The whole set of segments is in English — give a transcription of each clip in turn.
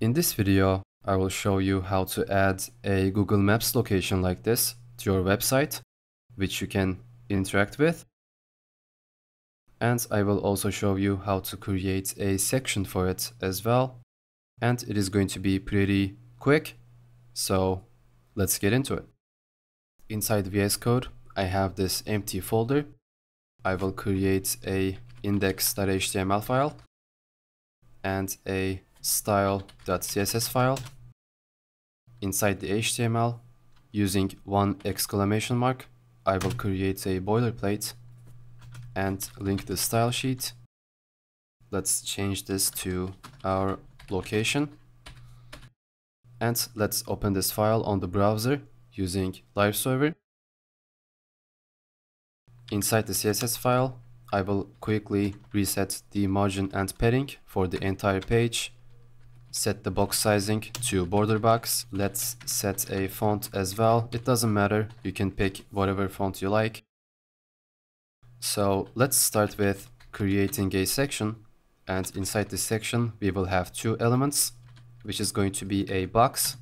In this video, I will show you how to add a Google Maps location like this to your website, which you can interact with. And I will also show you how to create a section for it as well. And it is going to be pretty quick, so let's get into it. Inside VS Code, I have this empty folder. I will create a index.html file and a style.css file. Inside the HTML, using one exclamation mark, I will create a boilerplate and link the style sheet. Let's change this to our location. And let's open this file on the browser using Live Server. Inside the CSS file, I will quickly reset the margin and padding for the entire page. Set the box sizing to border box. Let's set a font as well. It doesn't matter. You can pick whatever font you like. So let's start with creating a section. And inside this section, we will have two elements, which is going to be a box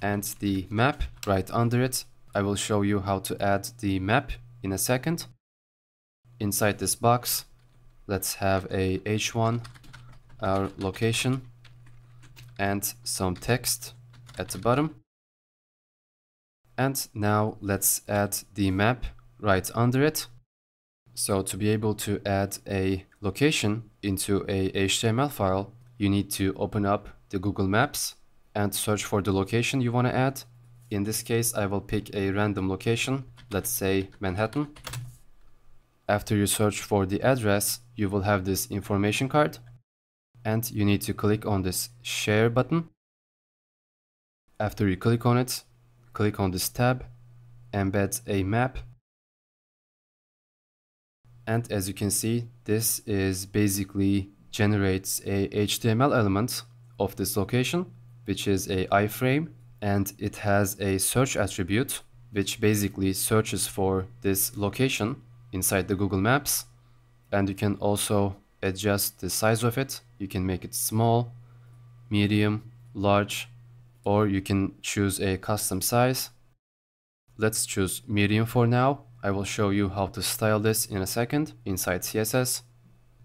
and the map right under it. I will show you how to add the map in a second. Inside this box, let's have a h1, our location, and some text at the bottom. And now let's add the map right under it. So to be able to add a location into a HTML file, you need to open up the Google Maps and search for the location you want to add. In this case, I will pick a random location, let's say Manhattan. After you search for the address, you will have this information card. And you need to click on this share button. After you click on it, click on this tab, embed a map. And as you can see, this is basically generates a HTML element of this location, which is a iframe, and it has a search attribute, which basically searches for this location inside the Google Maps. And you can also adjust the size of it. You can make it small, medium, large, or you can choose a custom size. Let's choose medium for now. I will show you how to style this in a second inside CSS.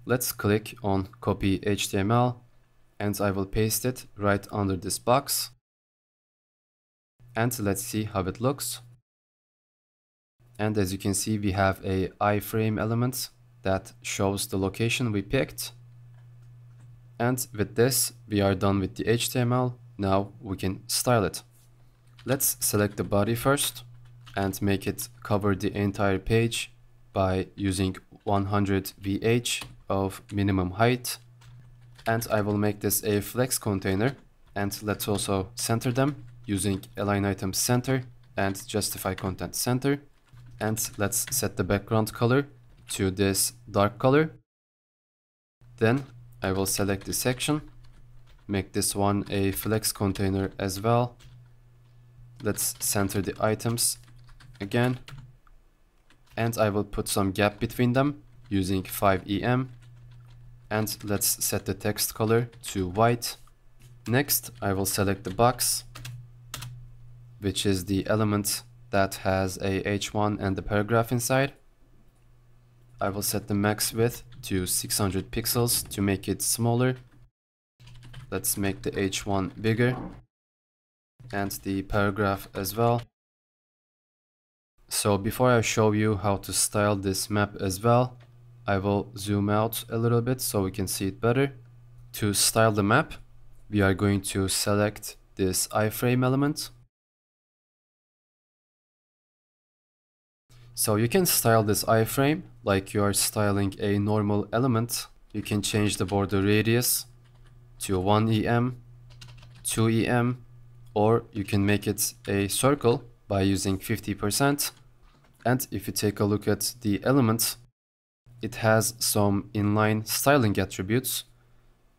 Let's click on copy HTML and I will paste it right under this box. And let's see how it looks. And as you can see, we have a iframe element that shows the location we picked. And with this, we are done with the HTML. Now we can style it. Let's select the body first and make it cover the entire page by using 100 VH of minimum height. And I will make this a flex container. And let's also center them using align item center and justify content center. And let's set the background color to this dark color. Then I will select the section, make this one a flex container as well. Let's center the items again, and I will put some gap between them using 5em, and let's set the text color to white. Next, I will select the box, which is the element that has a h1 and the paragraph inside. I will set the max width to 600 pixels to make it smaller. Let's make the h1 bigger and the paragraph as well. So before I show you how to style this map as well, I will zoom out a little bit so we can see it better. To style the map, we are going to select this iframe element. So you can style this iframe like you are styling a normal element. You can change the border radius to 1em, 2em, or you can make it a circle by using 50%. And if you take a look at the element, it has some inline styling attributes,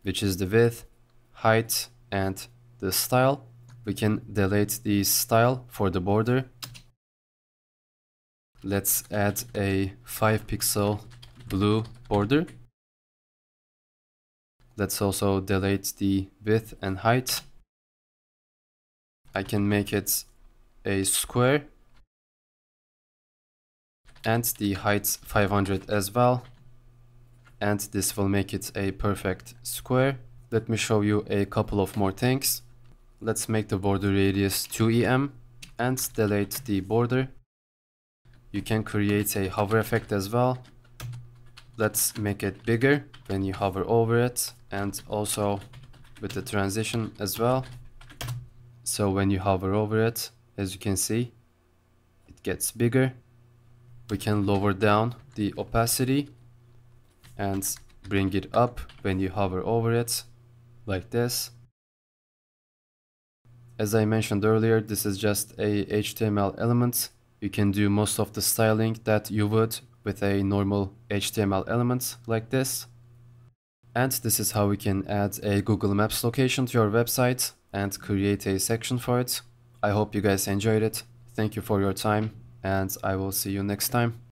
which is the width, height, and the style. We can delete the style for the border. Let's add a 5 pixel blue border. Let's also delete the width and height. I can make it a square and the height 500 as well, and this will make it a perfect square. Let me show you a couple of more things. Let's make the border radius 2em and delete the border. You can create a hover effect as well. Let's make it bigger when you hover over it, and also with the transition as well. So when you hover over it, as you can see, it gets bigger. We can lower down the opacity and bring it up when you hover over it, like this. As I mentioned earlier, this is just a HTML element. You can do most of the styling that you would with a normal HTML element like this. And this is how we can add a Google Maps location to your website and create a section for it. I hope you guys enjoyed it. Thank you for your time, and I will see you next time.